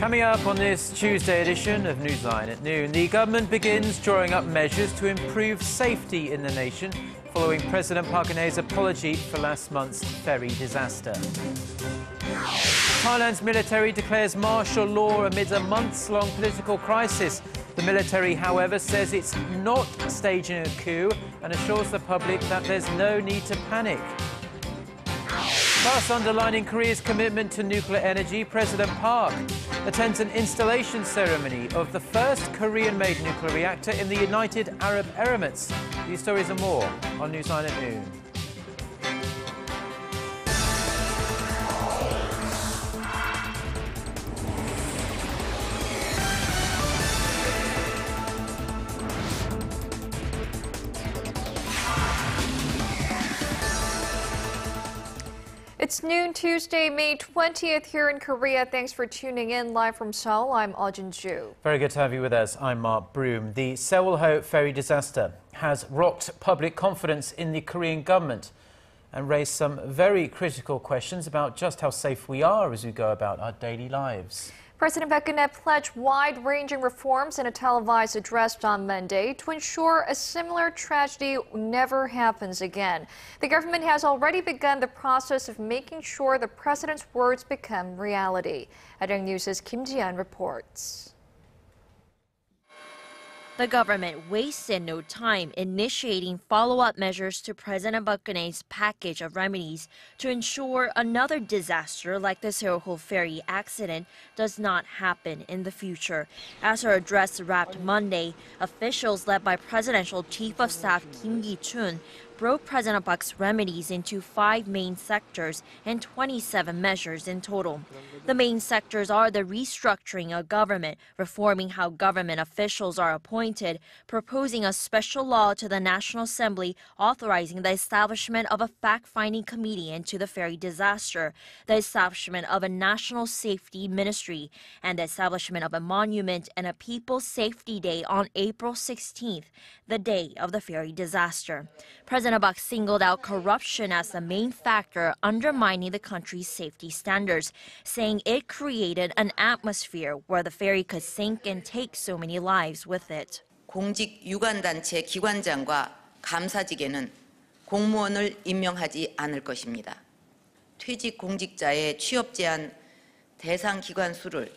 Coming up on this Tuesday edition of Newsline at noon, the government begins drawing up measures to improve safety in the nation following President Park Geun-hye's apology for last month's ferry disaster. Thailand's military declares martial law amid a months-long political crisis. The military, however, says it's not staging a coup and assures the public that there's no need to panic. Plus, underlining Korea's commitment to nuclear energy, President Park attends an installation ceremony of the first Korean-made nuclear reactor in the United Arab Emirates. These stories and more on Newsline at noon. It's noon Tuesday, May 20th here in Korea. Thanks for tuning in live from Seoul. I'm Aljun Ju. Very good to have you with us. I'm Mark Broom. The Sewol-ho ferry disaster has rocked public confidence in the Korean government and raised some very critical questions about just how safe we are as we go about our daily lives. President Park Geun-hye pledged wide-ranging reforms in a televised address on Monday to ensure a similar tragedy never happens again. The government has already begun the process of making sure the president's words become reality. Arirang News' Kim Ji-yeon reports. The government wasted no time initiating follow-up measures to President Park Geun-hye's package of remedies to ensure another disaster like the Sewol-ho ferry accident does not happen in the future. As her address wrapped Monday, officials led by Presidential Chief of Staff Kim Ki-chun broke President Park's remedies into 5 main sectors and 27 measures in total. The main sectors are the restructuring of government, reforming how government officials are appointed, proposing a special law to the National Assembly authorizing the establishment of a fact-finding committee into the ferry disaster, the establishment of a National Safety Ministry, and the establishment of a monument and a People's Safety Day on April 16th, the day of the ferry disaster. President Park singled out corruption as the main factor undermining the country's safety standards, saying it created an atmosphere where the ferry could sink and take so many lives with it. 공직 유관단체 기관장과 감사직에는 공무원을 임명하지 않을 것입니다. 퇴직 공직자의 취업 제한 대상 기관 수를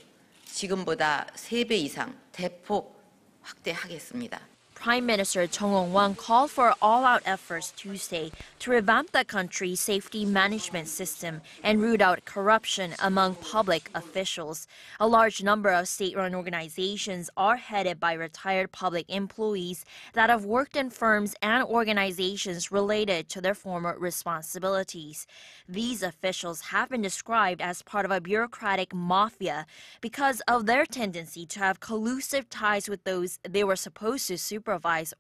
지금보다 3배 이상 대폭 확대하겠습니다. Prime Minister Chung Hong-won called for all-out efforts Tuesday to revamp the country's safety management system and root out corruption among public officials. A large number of state-run organizations are headed by retired public employees that have worked in firms and organizations related to their former responsibilities. These officials have been described as part of a bureaucratic mafia because of their tendency to have collusive ties with those they were supposed to supervise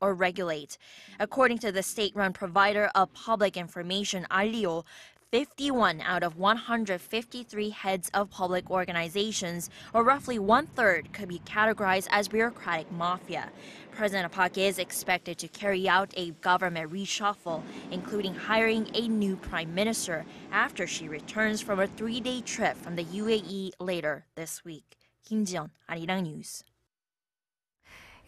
or regulate. According to the state-run provider of public information, Arirang, 51 out of 153 heads of public organizations, or roughly one-third, could be categorized as bureaucratic mafia. President Park is expected to carry out a government reshuffle, including hiring a new prime minister after she returns from a 3-day trip from the UAE later this week. Kim Ji-yeon, Arirang News.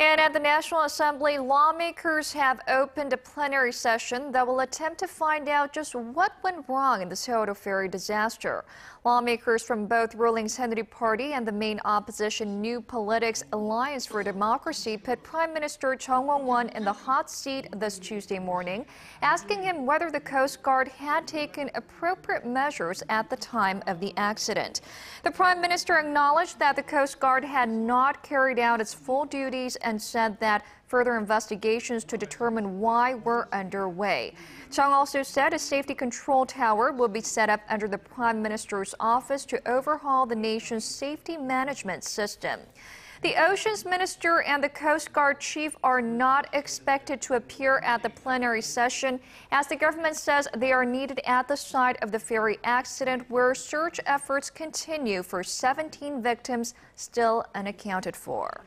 And at the National Assembly, lawmakers have opened a plenary session that will attempt to find out just what went wrong in the Sewol-ho ferry disaster. Lawmakers from both ruling Saenuri Party and the main opposition New Politics Alliance for Democracy put Prime Minister Chung Hong-won in the hot seat this Tuesday morning, asking him whether the Coast Guard had taken appropriate measures at the time of the accident. The Prime Minister acknowledged that the Coast Guard had not carried out its full duties and said that further investigations to determine why were underway. Chung also said a safety control tower will be set up under the Prime Minister's office to overhaul the nation's safety management system. The Oceans Minister and the Coast Guard Chief are not expected to appear at the plenary session, as the government says they are needed at the site of the ferry accident, where search efforts continue for 17 victims still unaccounted for.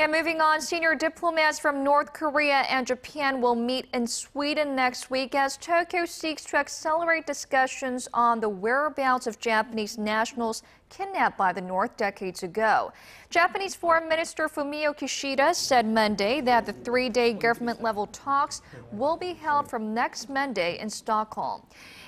And moving on, senior diplomats from North Korea and Japan will meet in Sweden next week as Tokyo seeks to accelerate discussions on the whereabouts of Japanese nationals kidnapped by the North decades ago. Japanese Foreign Minister Fumio Kishida said Monday that the three-day government-level talks will be held from next Monday in Stockholm.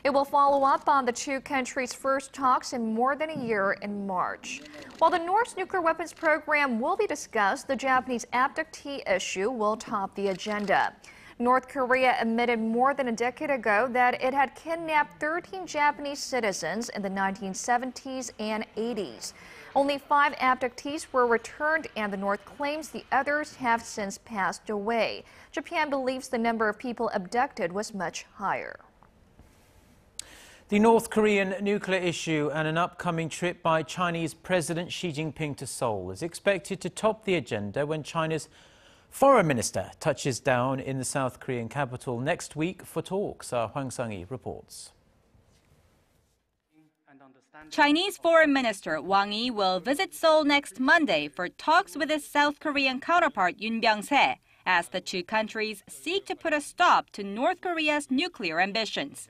It will follow up on the two countries' first talks in more than a year in March. While the North's nuclear weapons program will be discussed, the Japanese abductee issue will top the agenda. North Korea admitted more than a decade ago that it had kidnapped 13 Japanese citizens in the 1970s and 80s. Only 5 abductees were returned, and the North claims the others have since passed away. Japan believes the number of people abducted was much higher. The North Korean nuclear issue and an upcoming trip by Chinese President Xi Jinping to Seoul is expected to top the agenda when China's Foreign Minister touches down in the South Korean capital next week for talks. Our Hwang Sang-hee reports. Chinese Foreign Minister Wang Yi will visit Seoul next Monday for talks with his South Korean counterpart Yun Byung-se as the two countries seek to put a stop to North Korea's nuclear ambitions.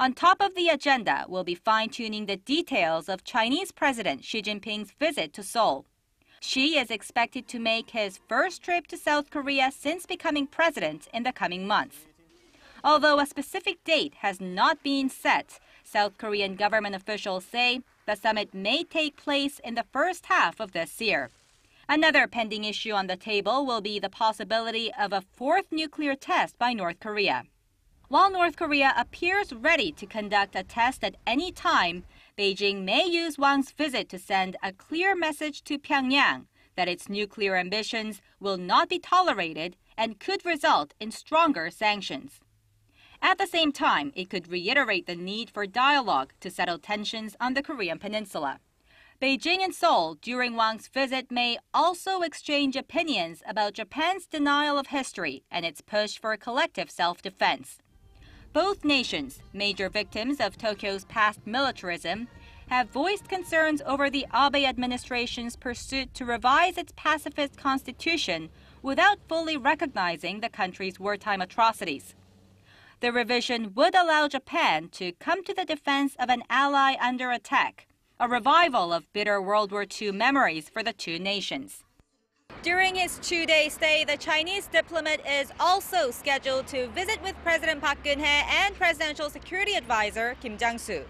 On top of the agenda will be fine-tuning the details of Chinese President Xi Jinping's visit to Seoul. Xi is expected to make his first trip to South Korea since becoming president in the coming months. Although a specific date has not been set, South Korean government officials say the summit may take place in the first half of this year. Another pending issue on the table will be the possibility of a fourth nuclear test by North Korea. While North Korea appears ready to conduct a test at any time, Beijing may use Wang's visit to send a clear message to Pyongyang that its nuclear ambitions will not be tolerated and could result in stronger sanctions. At the same time, it could reiterate the need for dialogue to settle tensions on the Korean peninsula. Beijing and Seoul during Wang's visit may also exchange opinions about Japan's denial of history and its push for collective self-defense. Both nations, major victims of Tokyo's past militarism, have voiced concerns over the Abe administration's pursuit to revise its pacifist constitution without fully recognizing the country's wartime atrocities. The revision would allow Japan to come to the defense of an ally under attack, a revival of bitter World War II memories for the two nations. During his two-day stay, the Chinese diplomat is also scheduled to visit with President Park Geun-hye and Presidential Security Advisor Kim Jang-soo.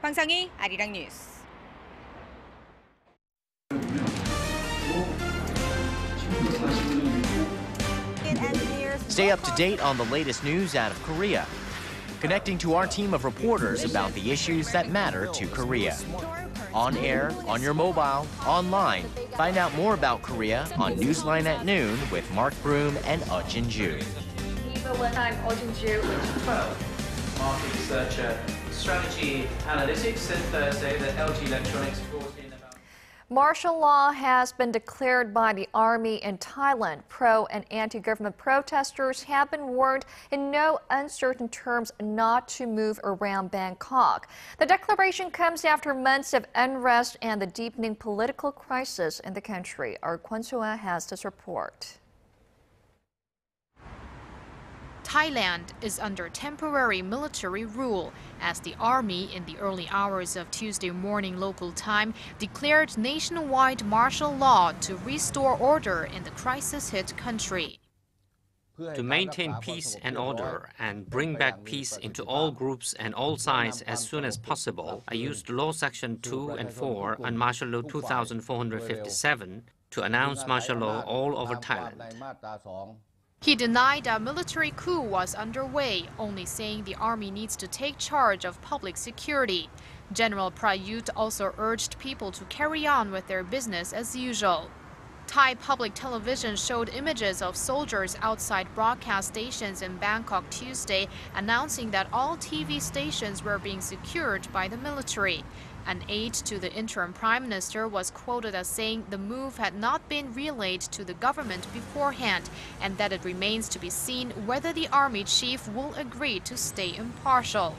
Hwang Sang-hee, Arirang News. Stay up to date on the latest news out of Korea, connecting to our team of reporters about the issues that matter to Korea. On air, on your mobile, online. Find out more about Korea on Newsline at Noon with Mark Broom and Oh Jin-ju. I'm Oh Jin-ju with Pro. Market researcher, strategy analytics, and Thursday that LG Electronics brought in. Martial law has been declared by the army in Thailand. Pro and anti-government protesters have been warned in no uncertain terms not to move around Bangkok. The declaration comes after months of unrest and the deepening political crisis in the country. Our Kwon Soo-ah has this report. Thailand is under temporary military rule as the army in the early hours of Tuesday morning local time declared nationwide martial law to restore order in the crisis-hit country. To maintain peace and order and bring back peace into all groups and all sides as soon as possible, I used Law Section 2 and 4 and Martial Law 2457 to announce martial law all over Thailand. He denied a military coup was underway, only saying the army needs to take charge of public security. General Prayut also urged people to carry on with their business as usual. Thai public television showed images of soldiers outside broadcast stations in Bangkok Tuesday, announcing that all TV stations were being secured by the military. An aide to the interim prime minister was quoted as saying the move had not been relayed to the government beforehand and that it remains to be seen whether the army chief will agree to stay impartial.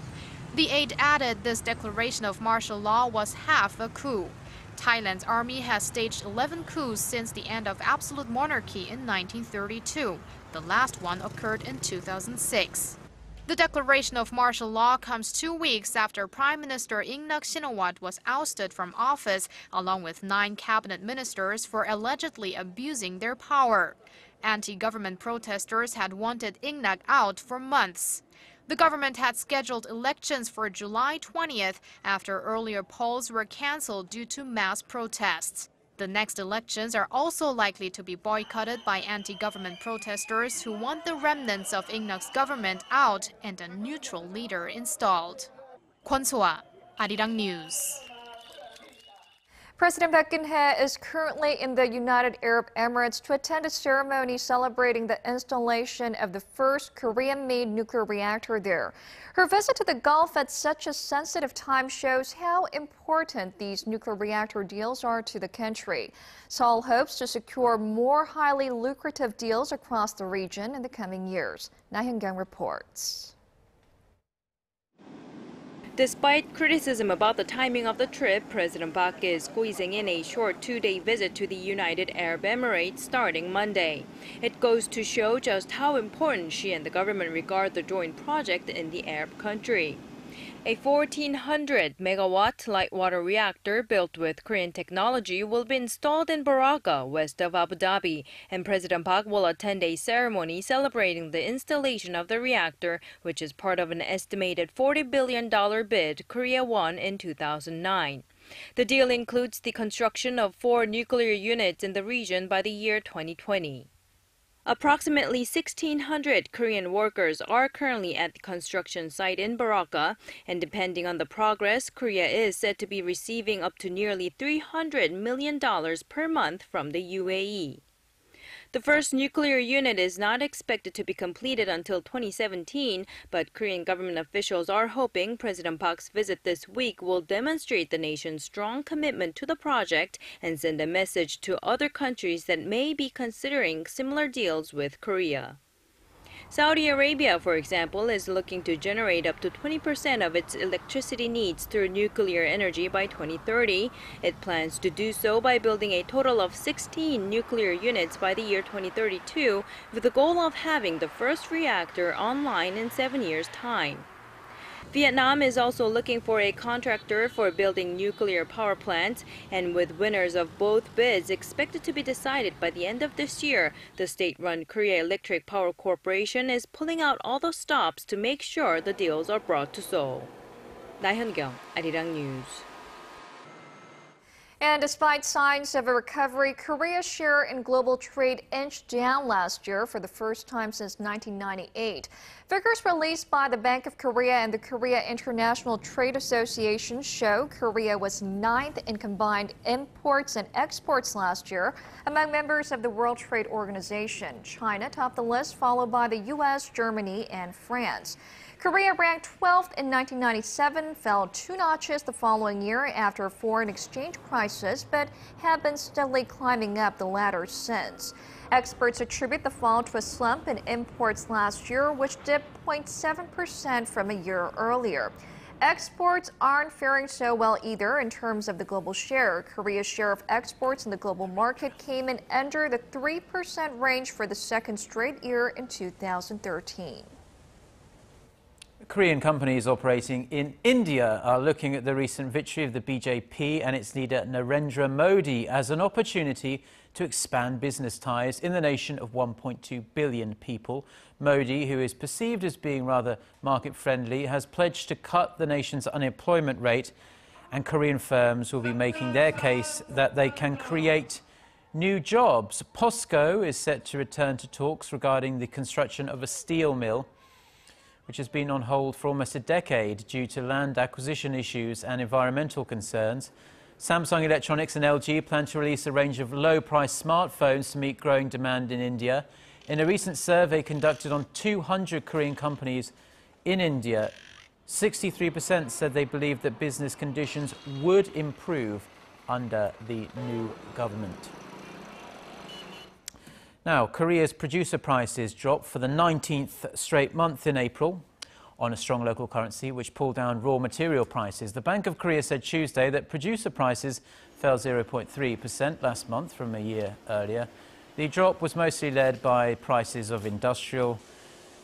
The aide added this declaration of martial law was half a coup. Thailand's army has staged 11 coups since the end of absolute monarchy in 1932. The last one occurred in 2006. The declaration of martial law comes 2 weeks after Prime Minister Yingluck Shinawat was ousted from office, along with 9 cabinet ministers for allegedly abusing their power. Anti-government protesters had wanted Yingluck out for months. The government had scheduled elections for July 20th after earlier polls were cancelled due to mass protests. The next elections are also likely to be boycotted by anti-government protesters who want the remnants of Yingluck's government out and a neutral leader installed. Kwon Soa, Arirang News. President Park Geun-hye is currently in the United Arab Emirates to attend a ceremony celebrating the installation of the first Korean-made nuclear reactor there. Her visit to the Gulf at such a sensitive time shows how important these nuclear reactor deals are to the country. Seoul hopes to secure more highly lucrative deals across the region in the coming years. Na Hyun-kyung reports. Despite criticism about the timing of the trip, President Park is squeezing in a short 2-day visit to the United Arab Emirates starting Monday. It goes to show just how important she and the government regard the joint project in the Arab country. A 1,400-megawatt light water reactor built with Korean technology will be installed in Barakah, west of Abu Dhabi, and President Park will attend a ceremony celebrating the installation of the reactor, which is part of an estimated $40 billion bid Korea won in 2009. The deal includes the construction of 4 nuclear units in the region by the year 2020. Approximately 1,600 Korean workers are currently at the construction site in Barakah, and depending on the progress, Korea is said to be receiving up to nearly $300 million per month from the UAE. The first nuclear unit is not expected to be completed until 2017, but Korean government officials are hoping President Park's visit this week will demonstrate the nation's strong commitment to the project and send a message to other countries that may be considering similar deals with Korea. Saudi Arabia, for example, is looking to generate up to 20% of its electricity needs through nuclear energy by 2030. It plans to do so by building a total of 16 nuclear units by the year 2032, with the goal of having the first reactor online in 7 years' time. Vietnam is also looking for a contractor for building nuclear power plants, and with winners of both bids expected to be decided by the end of this year, the state-run Korea Electric Power Corporation is pulling out all the stops to make sure the deals are brought to Seoul. Na Hyun-kyung, Arirang News. And despite signs of a recovery, Korea's share in global trade inched down last year for the first time since 1998. Figures released by the Bank of Korea and the Korea International Trade Association show Korea was 9th in combined imports and exports last year among members of the World Trade Organization. China topped the list, followed by the U.S., Germany, and France. Korea ranked 12th in 1997, fell 2 notches the following year after a foreign exchange crisis, but have been steadily climbing up the ladder since. Experts attribute the fall to a slump in imports last year, which dipped 0.7% from a year earlier. Exports aren't faring so well either in terms of the global share. Korea's share of exports in the global market came in under the 3% range for the second straight year in 2013. Korean companies operating in India are looking at the recent victory of the BJP and its leader Narendra Modi as an opportunity to expand business ties in the nation of 1.2 billion people. Modi, who is perceived as being rather market-friendly, has pledged to cut the nation's unemployment rate, and Korean firms will be making their case that they can create new jobs. POSCO is set to return to talks regarding the construction of a steel mill, which has been on hold for almost a decade due to land acquisition issues and environmental concerns. Samsung Electronics and LG plan to release a range of low-priced smartphones to meet growing demand in India. In a recent survey conducted on 200 Korean companies in India, 63% said they believed that business conditions would improve under the new government. Now, Korea's producer prices dropped for the 19th straight month in April on a strong local currency, which pulled down raw material prices. The Bank of Korea said Tuesday that producer prices fell 0.3% last month from a year earlier. The drop was mostly led by prices of industrial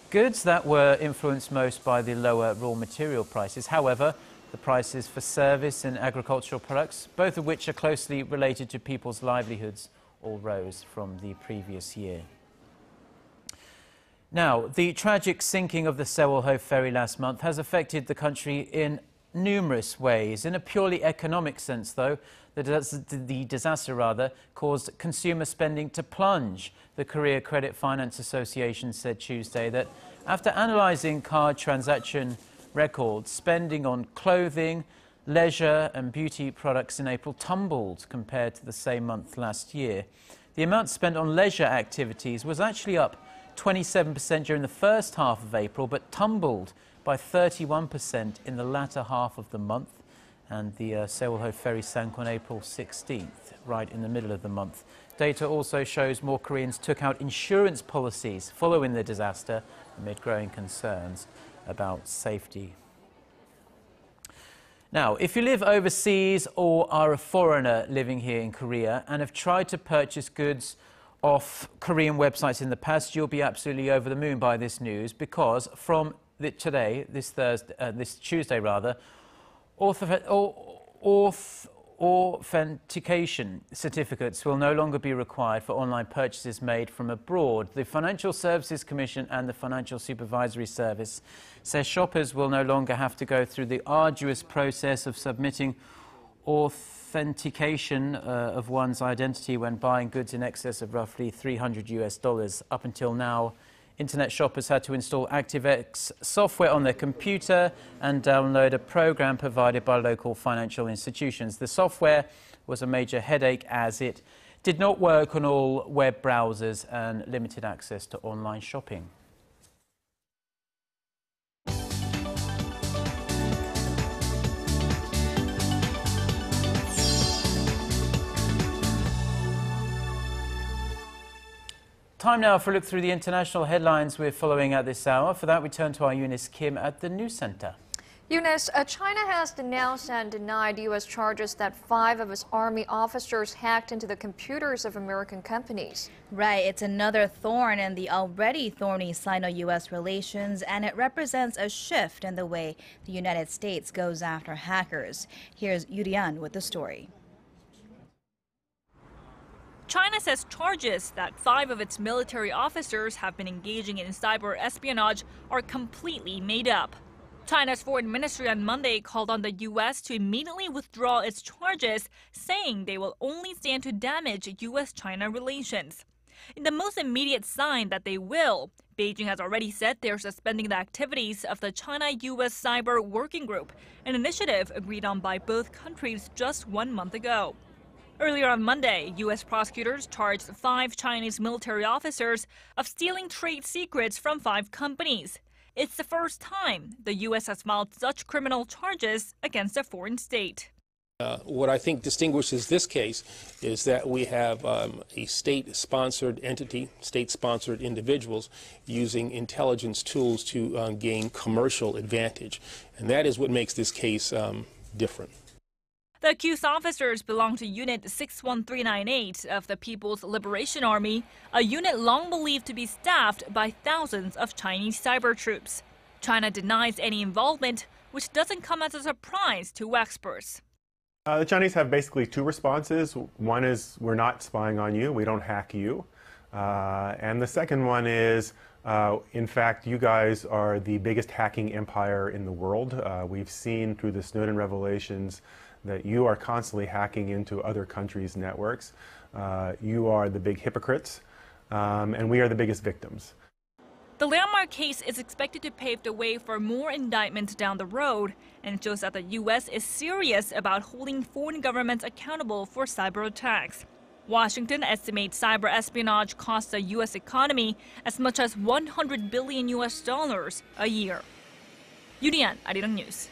goods that were influenced most by the lower raw material prices. However, the prices for service and agricultural products, both of which are closely related to people's livelihoods, all rose from the previous year. Now, the tragic sinking of the Sewol-ho ferry last month has affected the country in numerous ways. In a purely economic sense, though, the disaster caused consumer spending to plunge. The Korea Credit Finance Association said Tuesday that after analysing card transaction records, spending on clothing, leisure and beauty products in April tumbled compared to the same month last year. The amount spent on leisure activities was actually up 27% during the first half of April, but tumbled by 31% in the latter half of the month, and the Sewol-ho ferry sank on April 16th, right in the middle of the month. Data also shows more Koreans took out insurance policies following the disaster amid growing concerns about safety. Now, if you live overseas or are a foreigner living here in Korea and have tried to purchase goods off Korean websites in the past, you'll be absolutely over the moon by this news, because from this Tuesday, authentication certificates will no longer be required for online purchases made from abroad. The Financial Services Commission and the Financial Supervisory Service say shoppers will no longer have to go through the arduous process of submitting authentication of one's identity when buying goods in excess of roughly $300 US. Up until now, Internet shoppers had to install ActiveX software on their computer and download a program provided by local financial institutions. The software was a major headache as it did not work on all web browsers and limited access to online shopping. Time now for a look through the international headlines we're following at this hour. For that, we turn to our Eunice Kim at the News Center. Eunice, China has denounced and denied U.S. charges that 5 of its army officers hacked into the computers of American companies. Right, it's another thorn in the already thorny Sino-U.S. relations, and it represents a shift in the way the United States goes after hackers. Here's Yu Dian with the story. China says charges that 5 of its military officers have been engaging in cyber espionage are completely made up. China's foreign ministry on Monday called on the U.S. to immediately withdraw its charges, saying they will only stand to damage U.S.-China relations. In the most immediate sign that they will, Beijing has already said they're suspending the activities of the China-U.S. Cyber Working Group, an initiative agreed on by both countries just 1 month ago. Earlier on Monday, U.S. prosecutors charged 5 Chinese military officers of stealing trade secrets from 5 companies. It's the first time the U.S. has filed such criminal charges against a foreign state. What I think distinguishes this case is that we have a state-sponsored entity, state-sponsored individuals using intelligence tools to gain commercial advantage. And that is what makes this case different. The accused officers belong to Unit 61398 of the People's Liberation Army, a unit long believed to be staffed by thousands of Chinese cyber troops. China denies any involvement, which doesn't come as a surprise to experts. The Chinese have basically 2 responses. One is, we're not spying on you, we don't hack you. And the second one is, in fact, you guys are the biggest hacking empire in the world. We've seen through the Snowden revelations that you are constantly hacking into other countries' networks. You are the big hypocrites, and we are the biggest victims. The landmark case is expected to pave the way for more indictments down the road, and it shows that the U.S. is serious about holding foreign governments accountable for cyber attacks. Washington estimates cyber espionage costs the U.S. economy as much as $100 billion a year. Yu Dian, Arirang News.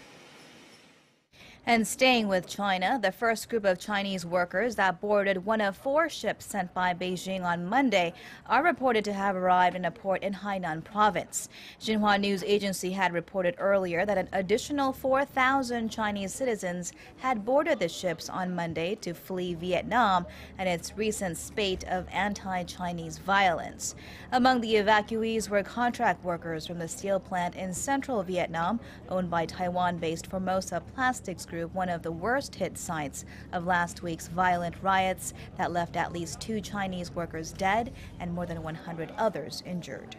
And staying with China, the first group of Chinese workers that boarded one of four ships sent by Beijing on Monday are reported to have arrived in a port in Hainan province. Xinhua News Agency had reported earlier that an additional 4,000 Chinese citizens had boarded the ships on Monday to flee Vietnam and its recent spate of anti-Chinese violence. Among the evacuees were contract workers from the steel plant in central Vietnam, owned by Taiwan-based Formosa Plastics Group, one of the worst-hit sites of last week's violent riots that left at least 2 Chinese workers dead and more than 100 others injured.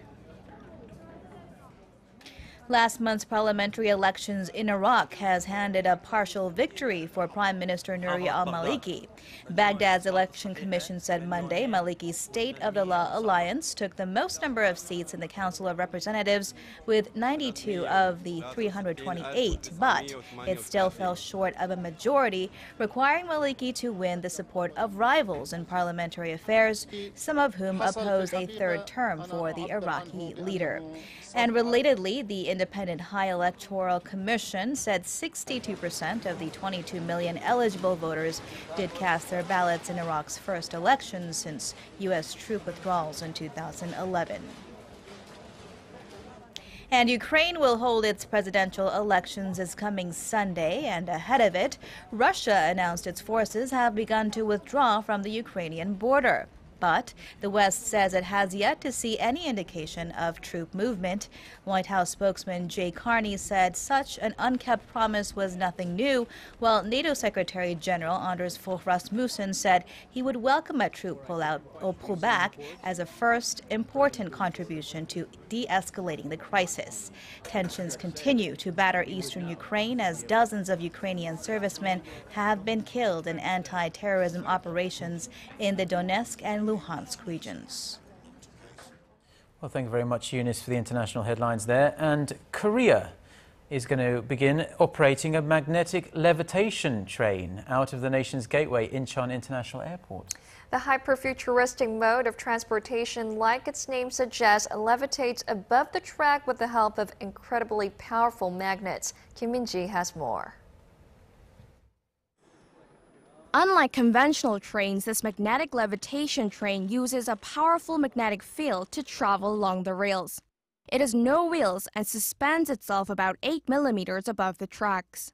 Last month's parliamentary elections in Iraq has handed a partial victory for Prime Minister Nouri al-Maliki. Baghdad's Election Commission said Monday Maliki's State of the Law Alliance took the most number of seats in the Council of Representatives with 92 of the 328, but it still fell short of a majority, requiring Maliki to win the support of rivals in parliamentary affairs, some of whom oppose a third term for the Iraqi leader. And relatedly, the Independent High Electoral Commission said 62% of the 22 million eligible voters did cast their ballots in Iraq's first election since U.S. troop withdrawals in 2011. And Ukraine will hold its presidential elections this coming Sunday, and ahead of it, Russia announced its forces have begun to withdraw from the Ukrainian border. But the West says it has yet to see any indication of troop movement. White House spokesman Jay Carney said such an unkept promise was nothing new, while NATO Secretary General Anders Fogh Rasmussen said he would welcome a troop pullout or pullback as a first important contribution to de-escalating the crisis. Tensions continue to batter eastern Ukraine as dozens of Ukrainian servicemen have been killed in anti-terrorism operations in the Donetsk and Luhansk regions. Well, thank you very much, Eunice, for the international headlines there. And Korea is going to begin operating a magnetic levitation train out of the nation's gateway, Incheon International Airport. The hyper-futuristic mode of transportation, like its name suggests, levitates above the track with the help of incredibly powerful magnets. Kim Minji has more. Unlike conventional trains, this magnetic levitation train uses a powerful magnetic field to travel along the rails. It has no wheels and suspends itself about 8 millimeters above the tracks.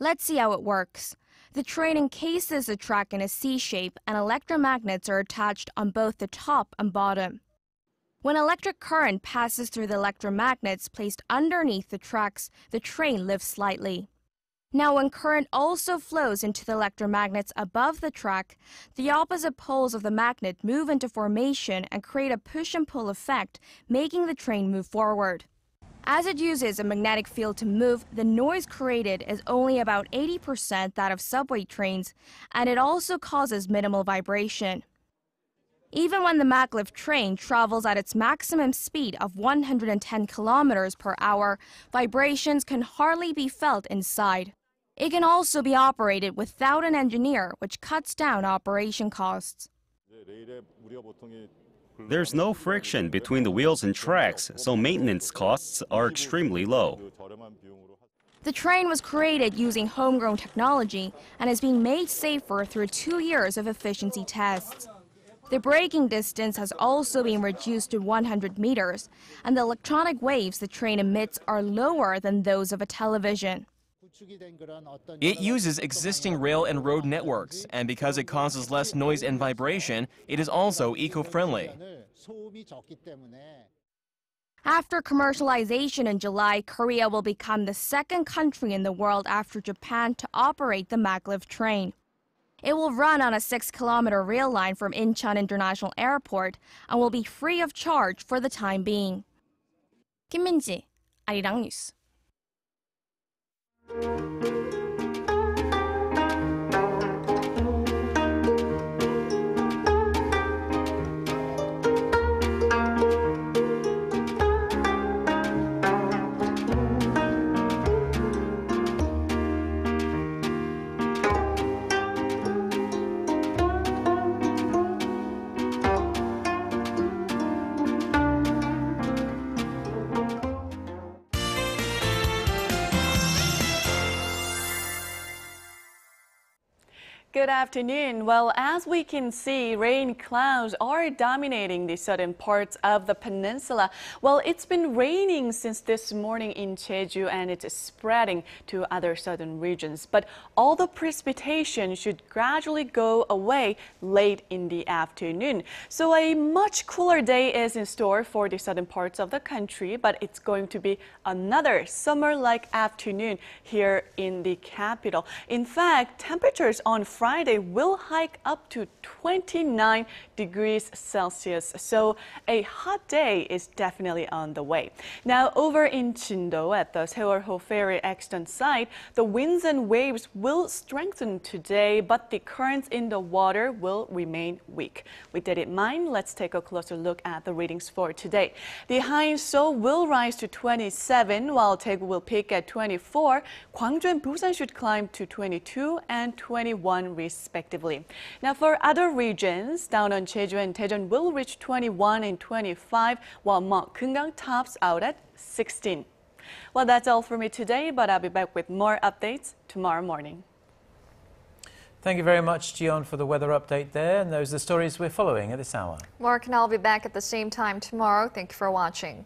Let's see how it works. The train encases the track in a C shape, and electromagnets are attached on both the top and bottom. When electric current passes through the electromagnets placed underneath the tracks, the train lifts slightly. Now, when current also flows into the electromagnets above the track, the opposite poles of the magnet move into formation and create a push and pull effect, making the train move forward. As it uses a magnetic field to move, the noise created is only about 80% that of subway trains, and it also causes minimal vibration. Even when the maglev train travels at its maximum speed of 110 kilometers per hour, vibrations can hardly be felt inside. It can also be operated without an engineer, which cuts down operation costs. There's no friction between the wheels and tracks, so maintenance costs are extremely low. The train was created using homegrown technology and is being made safer through 2 years of efficiency tests. The braking distance has also been reduced to 100 meters, and the electronic waves the train emits are lower than those of a television. It uses existing rail and road networks, and because it causes less noise and vibration, it is also eco-friendly. After commercialization in July, Korea will become the second country in the world after Japan to operate the maglev train. It will run on a 6-kilometer rail line from Incheon International Airport and will be free of charge for the time being. Kim Minji, Arirang News. Good afternoon. Well, as we can see, rain clouds are dominating the southern parts of the peninsula. Well, it's been raining since this morning in Jeju and it's spreading to other southern regions. But all the precipitation should gradually go away late in the afternoon. So a much cooler day is in store for the southern parts of the country, but it's going to be another summer-like afternoon here in the capital. In fact, temperatures on Friday will hike up to 29 degrees Celsius, so a hot day is definitely on the way. Now, over in Jindo at the Sewol-ho ferry accident site, the winds and waves will strengthen today, but the currents in the water will remain weak. With that in mind, let's take a closer look at the readings for today. The high in Seoul will rise to 27, while Daegu will peak at 24. Gwangju and Busan should climb to 22 and 21 respectively. Now for other regions, down on Jeju and Daejeon will reach 21 and 25, while Mount Geungang tops out at 16. Well, that's all for me today, but I'll be back with more updates tomorrow morning. Thank you very much, Jion, for the weather update there, and those are the stories we're following at this hour. Mark and I'll be back at the same time tomorrow. Thank you for watching.